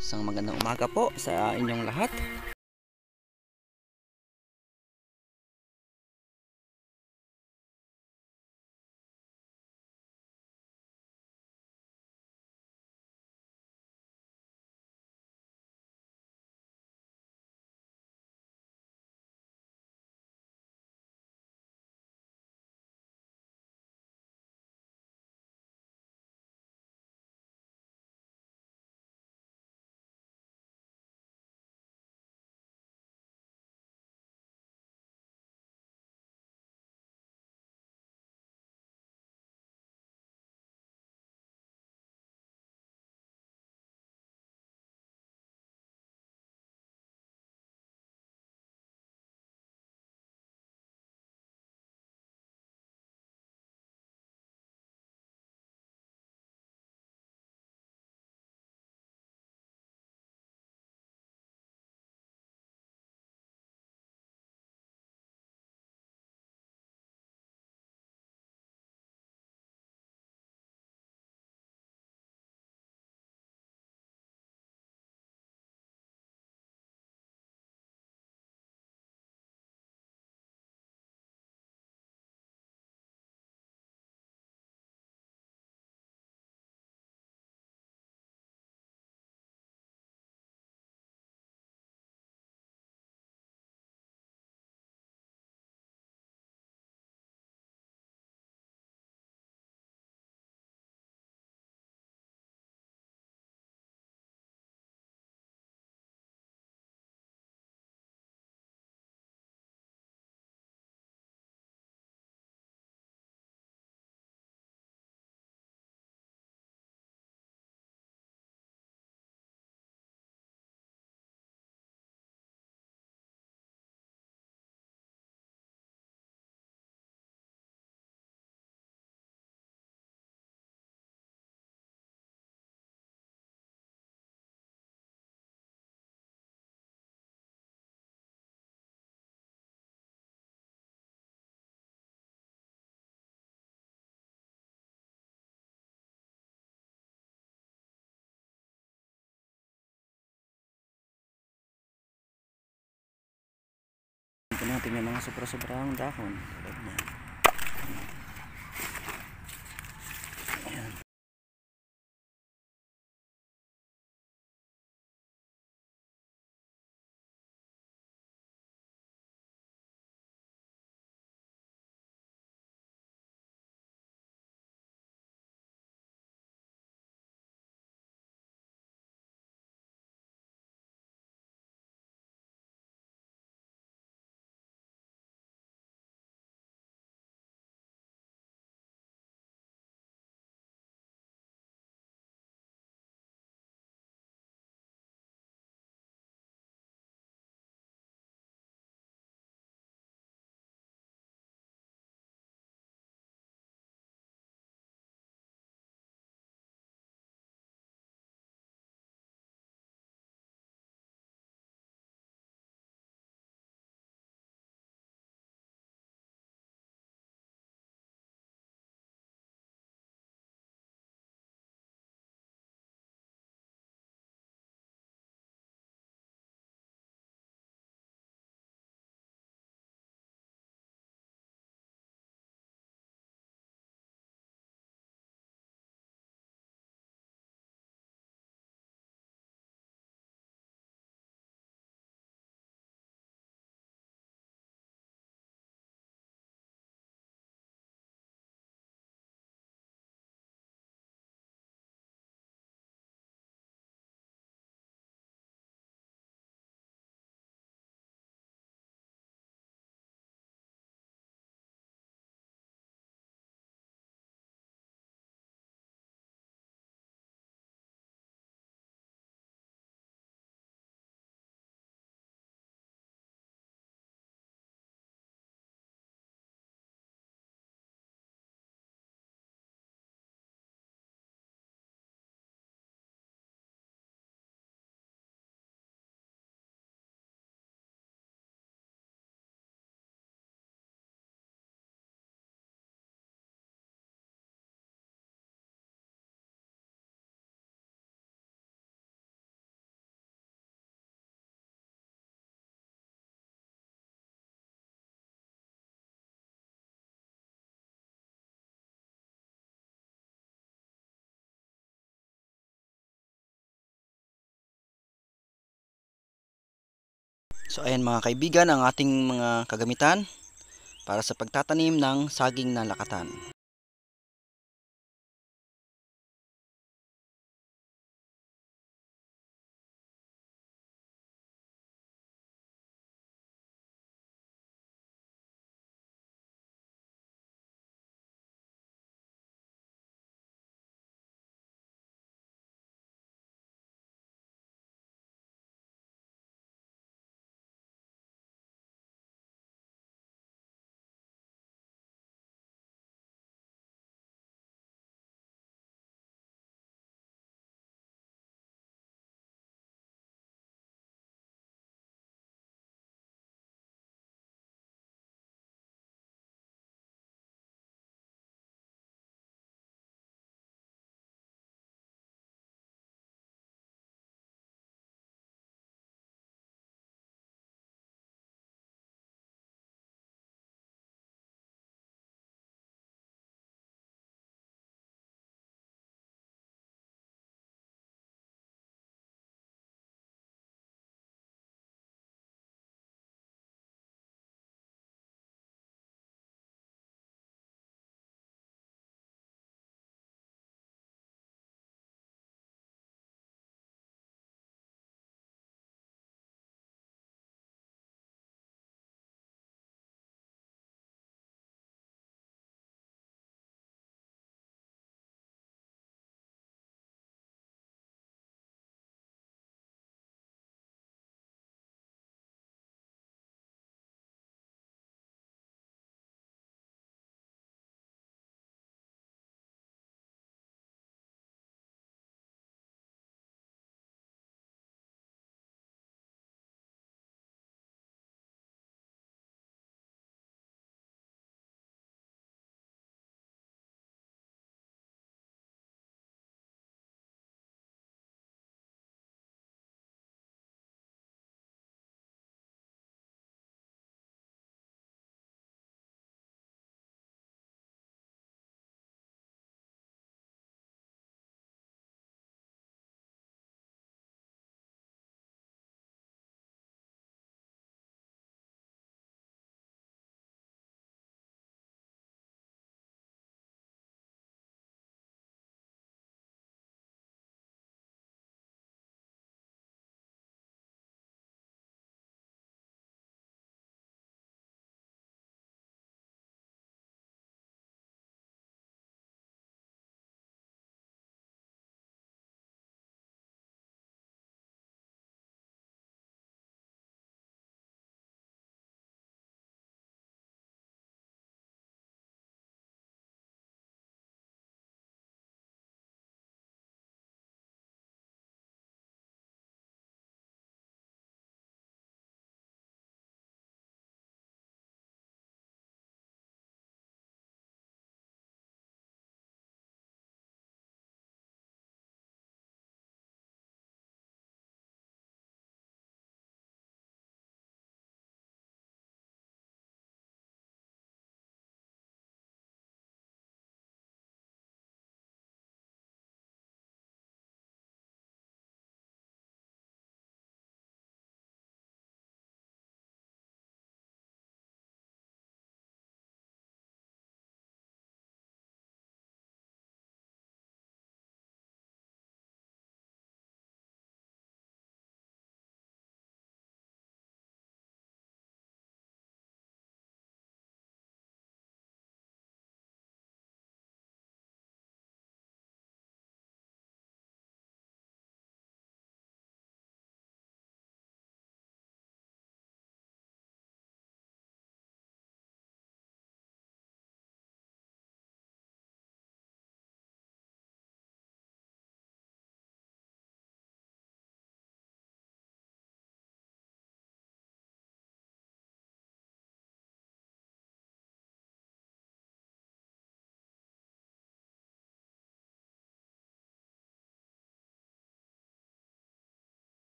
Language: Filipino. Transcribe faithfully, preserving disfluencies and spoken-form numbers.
Isang magandang umaga po sa inyong lahat. Natin yung mga sobra-sobrang dahon. So ayan mga kaibigan ang ating mga kagamitan para sa pagtatanim ng saging na lakatan.